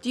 Do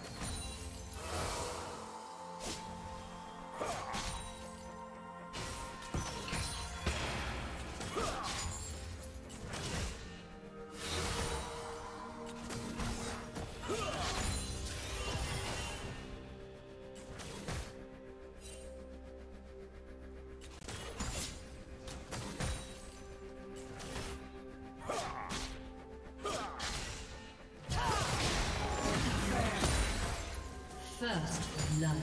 First blood.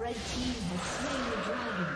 Red team has slain the dragon.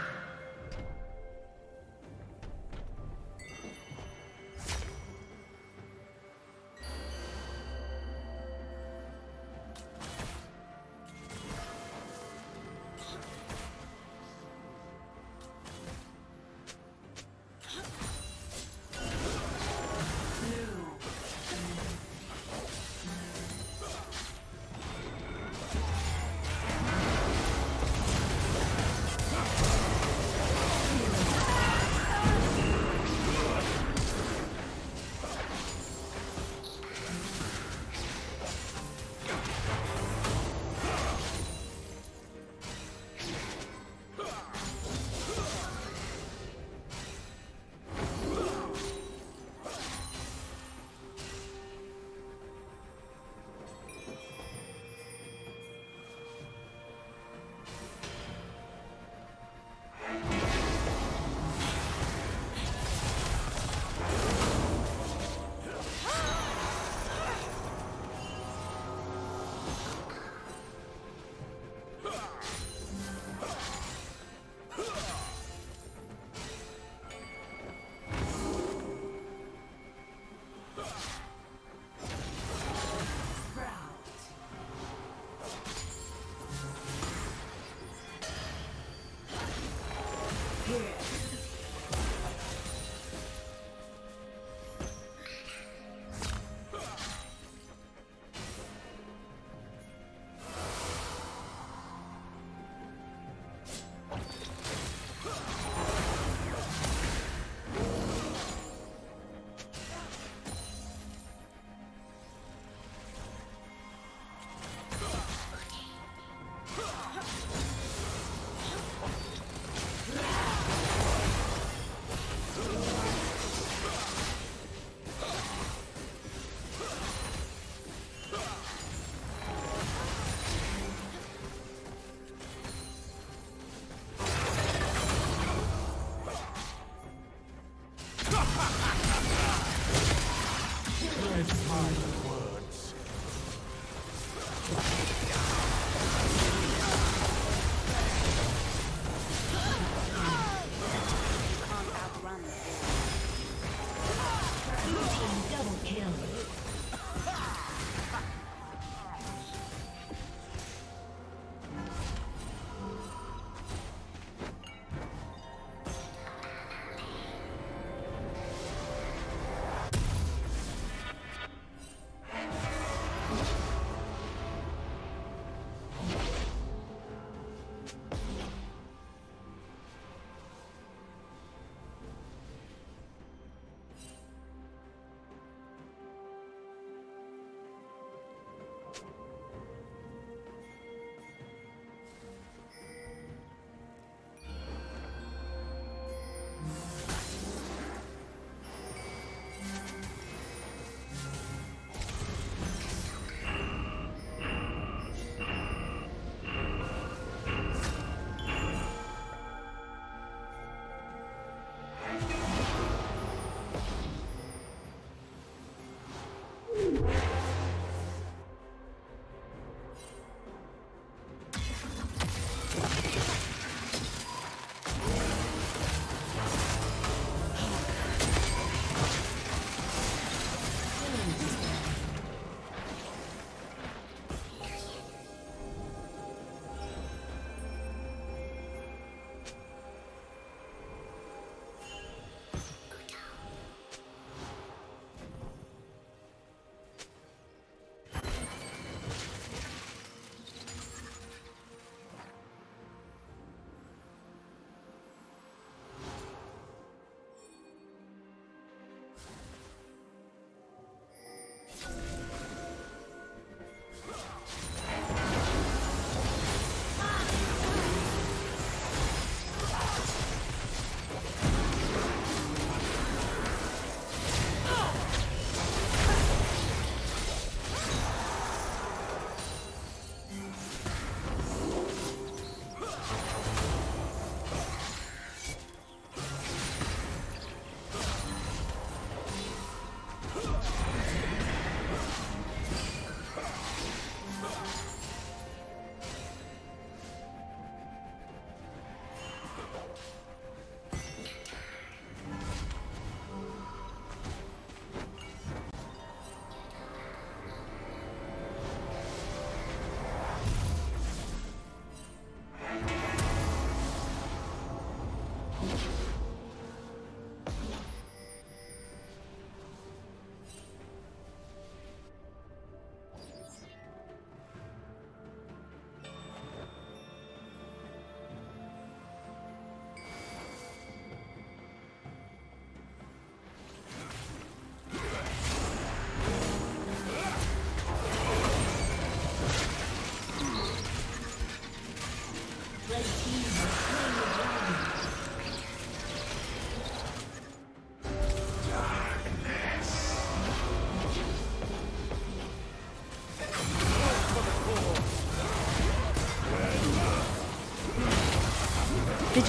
Did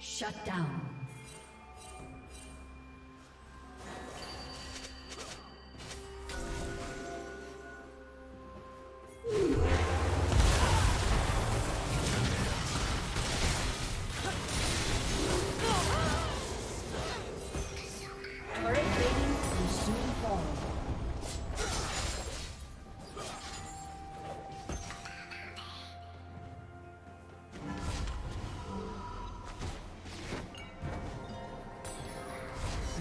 Shut down.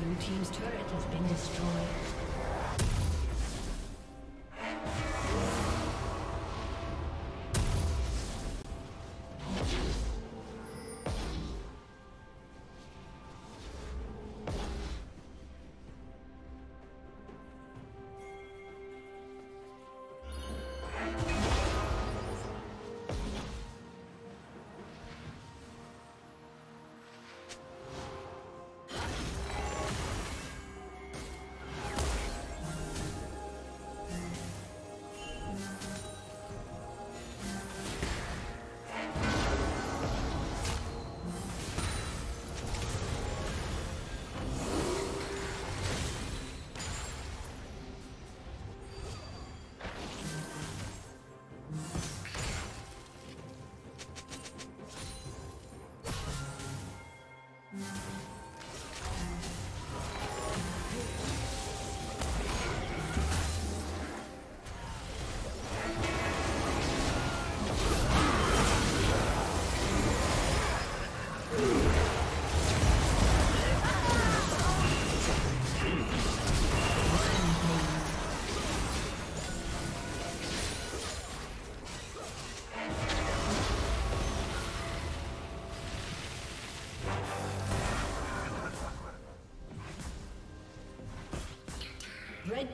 Blue team's turret has been destroyed. Red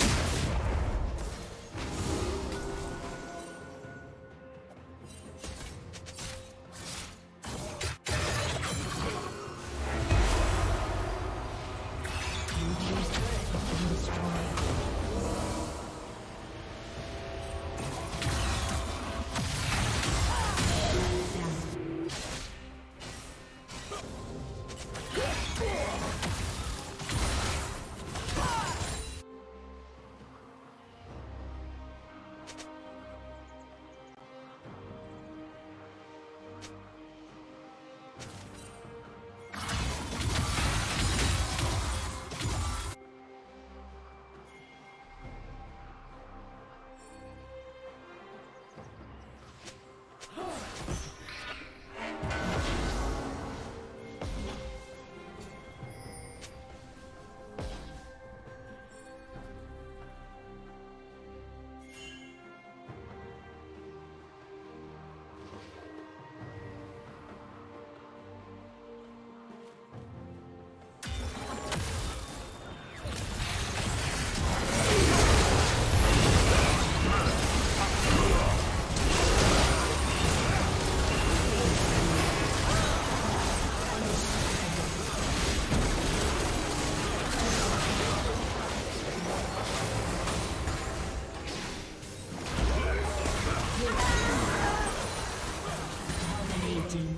team.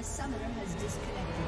Summoner has disconnected.